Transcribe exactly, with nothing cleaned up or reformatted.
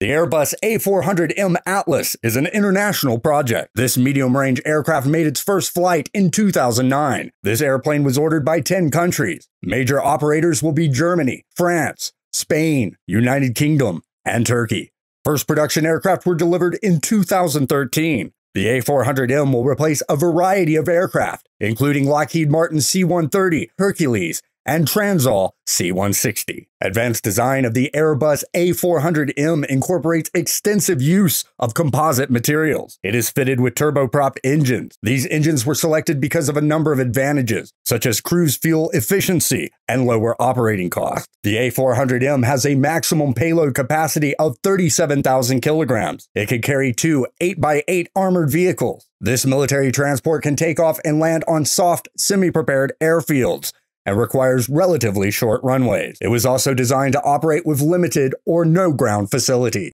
The Airbus A four hundred M Atlas is an international project. This medium-range aircraft made its first flight in two thousand nine. This airplane was ordered by ten countries. Major operators will be Germany, France, Spain, United Kingdom, and Turkey. First production aircraft were delivered in two thousand thirteen. The A four hundred M will replace a variety of aircraft, including Lockheed Martin's C one thirty Hercules and Transall C one sixty. Advanced design of the Airbus A four hundred M incorporates extensive use of composite materials. It is fitted with turboprop engines. These engines were selected because of a number of advantages, such as cruise fuel efficiency and lower operating costs. The A four hundred M has a maximum payload capacity of thirty-seven thousand kilograms. It can carry two eight by eight armored vehicles. This military transport can take off and land on soft, semi-prepared airfields, and requires relatively short runways. It was also designed to operate with limited or no ground facility.